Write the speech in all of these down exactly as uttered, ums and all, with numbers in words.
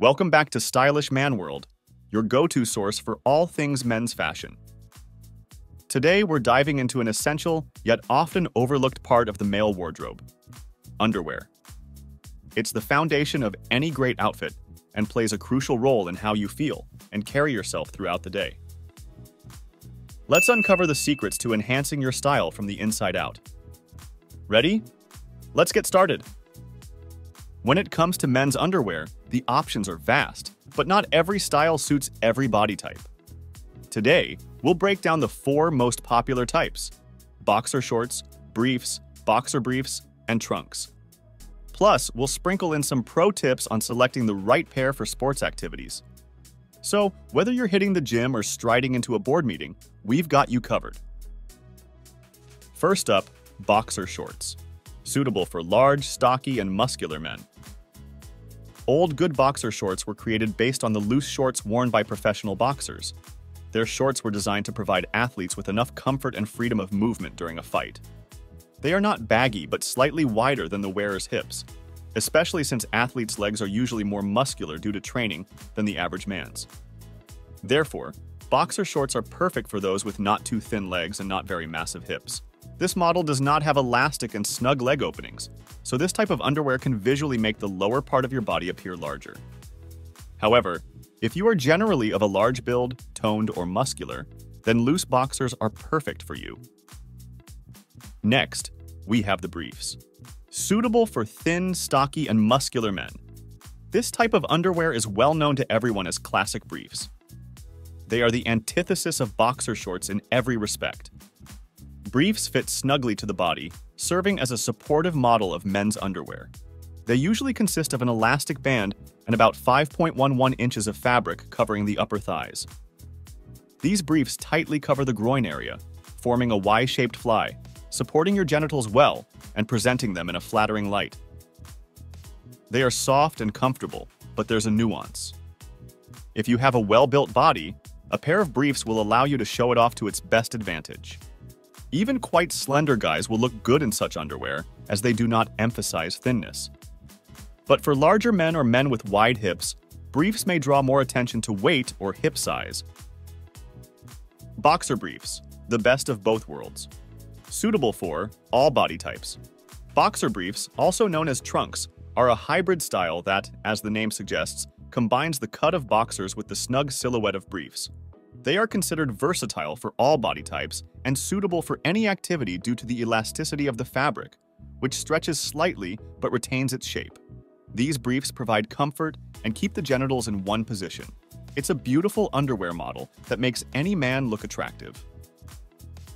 Welcome back to Stylish Man World, your go-to source for all things men's fashion. Today, we're diving into an essential yet often overlooked part of the male wardrobe: underwear. It's the foundation of any great outfit and plays a crucial role in how you feel and carry yourself throughout the day. Let's uncover the secrets to enhancing your style from the inside out. Ready? Let's get started. When it comes to men's underwear, the options are vast, but not every style suits every body type. Today, we'll break down the four most popular types: boxer shorts, briefs, boxer briefs, and trunks. Plus, we'll sprinkle in some pro tips on selecting the right pair for sports activities. So, whether you're hitting the gym or striding into a board meeting, we've got you covered. First up, boxer shorts. Suitable for large, stocky, and muscular men. Old good boxer shorts were created based on the loose shorts worn by professional boxers. Their shorts were designed to provide athletes with enough comfort and freedom of movement during a fight. They are not baggy but slightly wider than the wearer's hips, especially since athletes' legs are usually more muscular due to training than the average man's. Therefore, boxer shorts are perfect for those with not too thin legs and not very massive hips. This model does not have elastic and snug leg openings, so this type of underwear can visually make the lower part of your body appear larger. However, if you are generally of a large build, toned, or muscular, then loose boxers are perfect for you. Next, we have the briefs. Suitable for thin, stocky, and muscular men. This type of underwear is well known to everyone as classic briefs. They are the antithesis of boxer shorts in every respect. Briefs fit snugly to the body, serving as a supportive model of men's underwear. They usually consist of an elastic band and about five point one one inches of fabric covering the upper thighs. These briefs tightly cover the groin area, forming a Y-shaped fly, supporting your genitals well and presenting them in a flattering light. They are soft and comfortable, but there's a nuance. If you have a well-built body, a pair of briefs will allow you to show it off to its best advantage. Even quite slender guys will look good in such underwear, as they do not emphasize thinness. But for larger men or men with wide hips, briefs may draw more attention to weight or hip size. Boxer briefs, the best of both worlds. Suitable for all body types. Boxer briefs, also known as trunks, are a hybrid style that, as the name suggests, combines the cut of boxers with the snug silhouette of briefs. They are considered versatile for all body types and suitable for any activity due to the elasticity of the fabric, which stretches slightly but retains its shape. These briefs provide comfort and keep the genitals in one position. It's a beautiful underwear model that makes any man look attractive.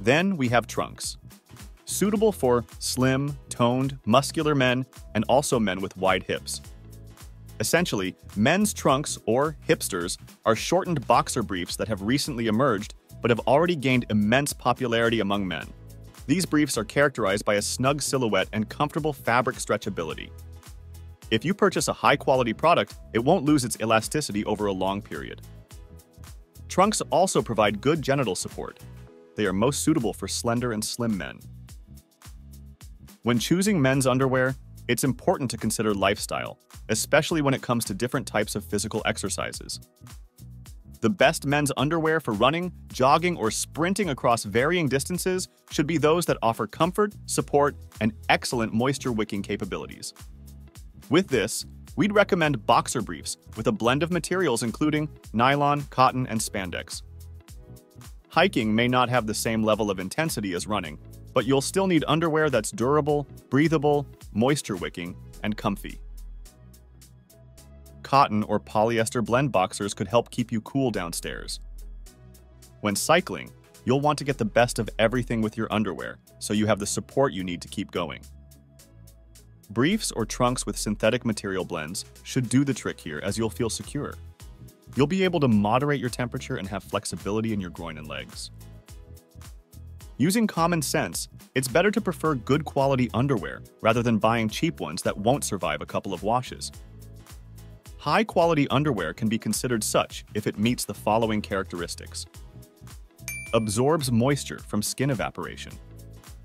Then we have trunks. Suitable for slim, toned, muscular men and also men with wide hips. Essentially, men's trunks, or hipsters, are shortened boxer briefs that have recently emerged but have already gained immense popularity among men. These briefs are characterized by a snug silhouette and comfortable fabric stretchability. If you purchase a high-quality product, it won't lose its elasticity over a long period. Trunks also provide good genital support. They are most suitable for slender and slim men. When choosing men's underwear, it's important to consider lifestyle, especially when it comes to different types of physical exercises. The best men's underwear for running, jogging, or sprinting across varying distances should be those that offer comfort, support, and excellent moisture-wicking capabilities. With this, we'd recommend boxer briefs with a blend of materials including nylon, cotton, and spandex. Hiking may not have the same level of intensity as running, but you'll still need underwear that's durable, breathable, moisture-wicking, and comfy. Cotton or polyester blend boxers could help keep you cool downstairs. When cycling, you'll want to get the best of everything with your underwear, so you have the support you need to keep going. Briefs or trunks with synthetic material blends should do the trick here, as you'll feel secure. You'll be able to moderate your temperature and have flexibility in your groin and legs. Using common sense, it's better to prefer good quality underwear rather than buying cheap ones that won't survive a couple of washes. High quality underwear can be considered such if it meets the following characteristics. Absorbs moisture from skin evaporation.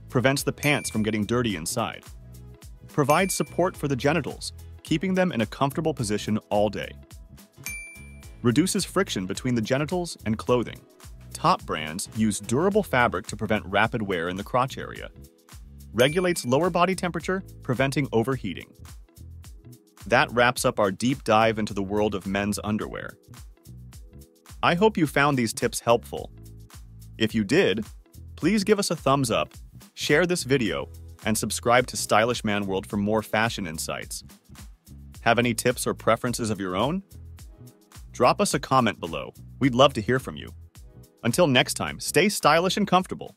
Prevents the pants from getting dirty inside. Provides support for the genitals, keeping them in a comfortable position all day. reduces friction between the genitals and clothing. Top brands use durable fabric to prevent rapid wear in the crotch area. Regulates lower body temperature, preventing overheating. That wraps up our deep dive into the world of men's underwear. I hope you found these tips helpful. If you did, please give us a thumbs up, share this video, and subscribe to Stylish Man World for more fashion insights. Have any tips or preferences of your own? Drop us a comment below. We'd love to hear from you. Until next time, stay stylish and comfortable.